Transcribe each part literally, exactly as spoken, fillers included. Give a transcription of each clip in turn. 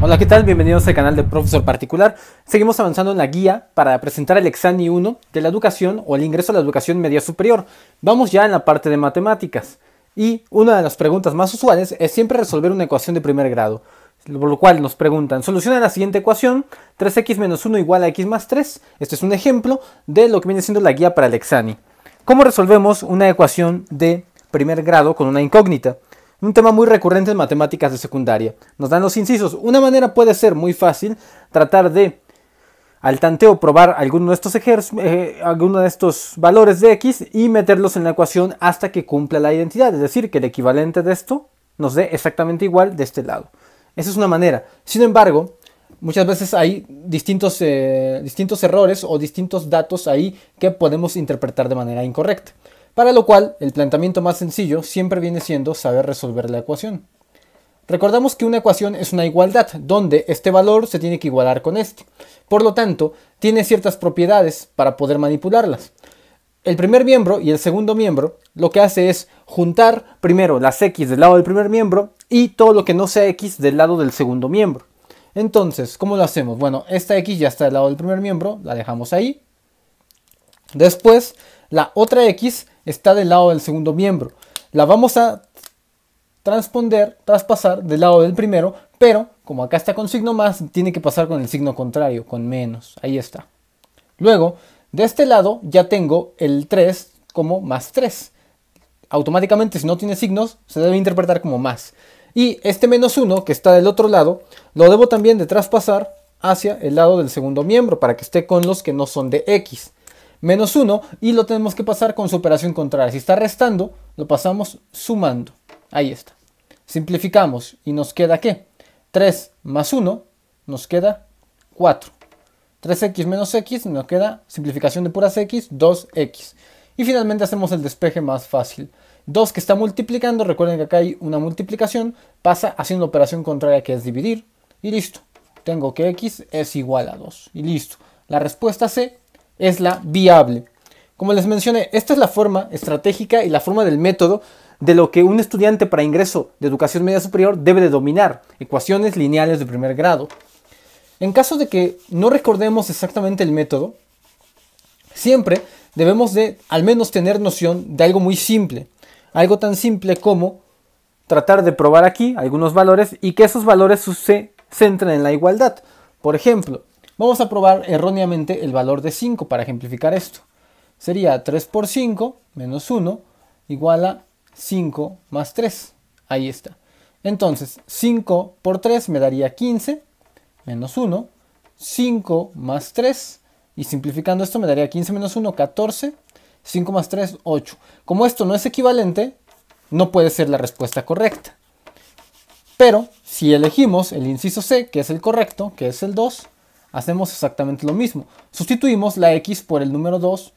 Hola, ¿qué tal? Bienvenidos al canal de Profesor Particular. Seguimos avanzando en la guía para presentar el EXANI uno de la educación o el ingreso a la educación media superior. Vamos ya en la parte de matemáticas. Y una de las preguntas más usuales es siempre resolver una ecuación de primer grado. Por lo cual nos preguntan, soluciona la siguiente ecuación, tres x menos uno igual a x más tres. Este es un ejemplo de lo que viene siendo la guía para el EXANI. ¿Cómo resolvemos una ecuación de primer grado con una incógnita? Un tema muy recurrente en matemáticas de secundaria. Nos dan los incisos. Una manera puede ser muy fácil, tratar de, al tanteo, probar alguno de estos ejercicios, eh, alguno de estos valores de x y meterlos en la ecuación hasta que cumpla la identidad. Es decir, que el equivalente de esto nos dé exactamente igual de este lado. Esa es una manera. Sin embargo, muchas veces hay distintos, eh, distintos errores o distintos datos ahí que podemos interpretar de manera incorrecta. Para lo cual, el planteamiento más sencillo siempre viene siendo saber resolver la ecuación. Recordamos que una ecuación es una igualdad, donde este valor se tiene que igualar con este. Por lo tanto, tiene ciertas propiedades para poder manipularlas. El primer miembro y el segundo miembro lo que hace es juntar primero las x del lado del primer miembro y todo lo que no sea x del lado del segundo miembro. Entonces, ¿cómo lo hacemos? Bueno, esta x ya está del lado del primer miembro, la dejamos ahí. Después, la otra x está del lado del segundo miembro. La vamos a transponder, traspasar del lado del primero, pero como acá está con signo más, tiene que pasar con el signo contrario, con menos. Ahí está. Luego, de este lado ya tengo el tres como más tres. Automáticamente, si no tiene signos, se debe interpretar como más. Y este menos uno que está del otro lado, lo debo también de traspasar hacia el lado del segundo miembro para que esté con los que no son de x. Menos uno y lo tenemos que pasar con su operación contraria. Si está restando, lo pasamos sumando. Ahí está. Simplificamos y nos queda ¿qué? tres más uno nos queda cuatro. tres x menos x nos queda simplificación de puras x, dos x. Y finalmente hacemos el despeje más fácil. dos que está multiplicando, recuerden que acá hay una multiplicación, pasa haciendo la operación contraria que es dividir. Y listo. Tengo que x es igual a dos. Y listo. La respuesta C es la viable. Como les mencioné, esta es la forma estratégica y la forma del método de lo que un estudiante para ingreso de educación media superior debe de dominar, ecuaciones lineales de primer grado. En caso de que no recordemos exactamente el método, siempre debemos de al menos tener noción de algo muy simple, algo tan simple como tratar de probar aquí algunos valores y que esos valores se centren en la igualdad. Por ejemplo, vamos a probar erróneamente el valor de cinco para ejemplificar esto. Sería tres por cinco menos uno igual a cinco más tres. Ahí está. Entonces, cinco por tres me daría quince menos uno. cinco más tres. Y simplificando esto me daría quince menos uno, catorce. cinco más tres, ocho. Como esto no es equivalente, no puede ser la respuesta correcta. Pero si elegimos el inciso C, que es el correcto, que es el dos, hacemos exactamente lo mismo. Sustituimos la x por el número dos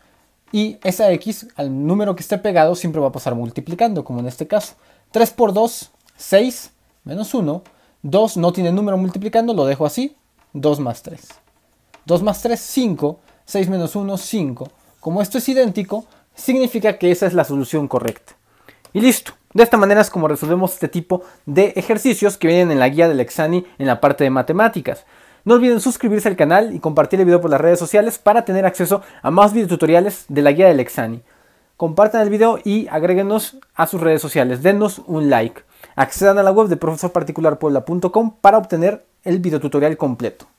y esa x al número que esté pegado siempre va a pasar multiplicando, como en este caso. tres por dos, seis menos uno. dos no tiene número multiplicando, lo dejo así. dos más tres. dos más tres, cinco. seis menos uno, cinco. Como esto es idéntico, significa que esa es la solución correcta. Y listo. De esta manera es como resolvemos este tipo de ejercicios que vienen en la guía del EXANI en la parte de matemáticas. No olviden suscribirse al canal y compartir el video por las redes sociales para tener acceso a más videotutoriales de la guía del EXANI. Compartan el video y agréguenos a sus redes sociales, dennos un like. Accedan a la web de profesor particular puebla punto com para obtener el videotutorial completo.